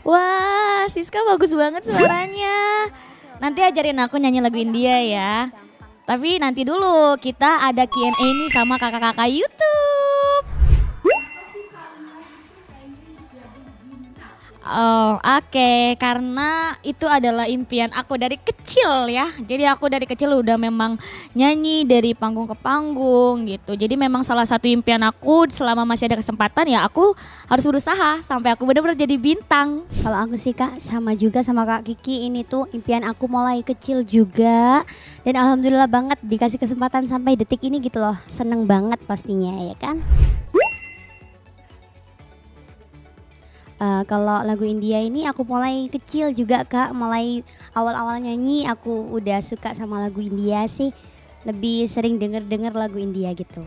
Wah, Siska bagus banget suaranya. Nanti ajarin aku nyanyi lagu India ya. Tapi nanti dulu kita ada Q&A nih sama kakak-kakak YouTube. Oh, oke, karena itu adalah impian aku dari kecil ya. Jadi aku dari kecil udah memang nyanyi dari panggung ke panggung gitu. Jadi memang salah satu impian aku selama masih ada kesempatan ya aku harus berusaha sampai aku benar-benar jadi bintang. Kalau aku sih Kak sama juga sama Kak Kiki, ini tuh impian aku mulai kecil juga. Dan alhamdulillah banget dikasih kesempatan sampai detik ini gitu loh. Seneng banget pastinya ya kan. Kalau lagu India ini aku mulai kecil juga Kak, mulai awal-awal nyanyi aku udah suka sama lagu India sih. Lebih sering denger lagu India gitu.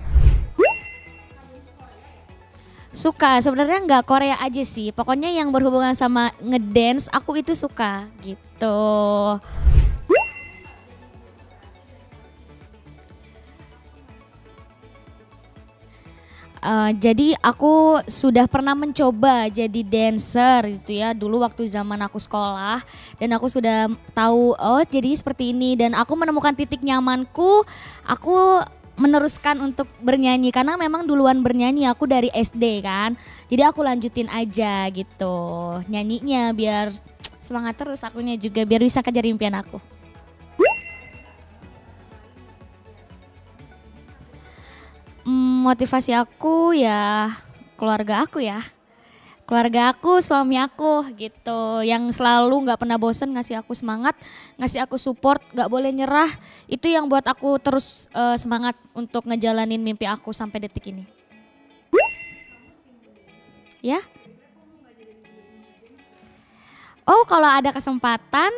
Suka, sebenarnya nggak Korea aja sih, pokoknya yang berhubungan sama ngedance aku itu suka gitu. Jadi aku sudah pernah mencoba jadi dancer gitu ya dulu waktu zaman aku sekolah, dan aku sudah tahu oh jadi seperti ini, dan aku menemukan titik nyamanku, aku meneruskan untuk bernyanyi karena memang duluan bernyanyi aku dari SD kan, jadi aku lanjutin aja gitu nyanyinya biar semangat terus akunya juga biar bisa kejar impian aku. Motivasi aku ya keluarga aku ya. Keluarga aku, suami aku gitu. Yang selalu gak pernah bosen ngasih aku semangat, ngasih aku support, gak boleh nyerah. Itu yang buat aku terus semangat untuk ngejalanin mimpi aku sampai detik ini. Ya? Oh, kalau ada kesempatan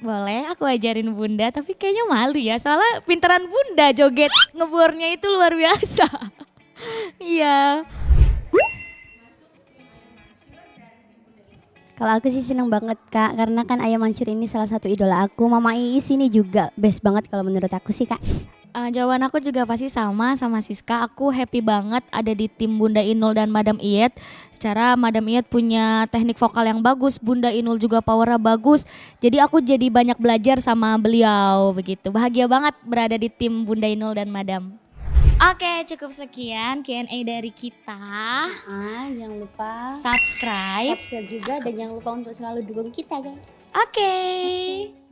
boleh aku ajarin bunda, tapi kayaknya malu ya soalnya pinteran bunda joget ngebornya itu luar biasa. Iya. Kalau aku sih seneng banget Kak, karena kan Ayah Mansyur ini salah satu idola aku, Mama Iis ini juga best banget kalau menurut aku sih Kak. Jawaban aku juga pasti sama Siska, aku happy banget ada di tim Bunda Inul dan Madam Iyet. Secara Madam Iyet punya teknik vokal yang bagus, Bunda Inul juga powernya bagus. Jadi aku jadi banyak belajar sama beliau begitu, bahagia banget berada di tim Bunda Inul dan Madam. Oke, cukup sekian Q&A dari kita. Jangan lupa subscribe juga dan jangan lupa untuk selalu dukung kita guys. Oke.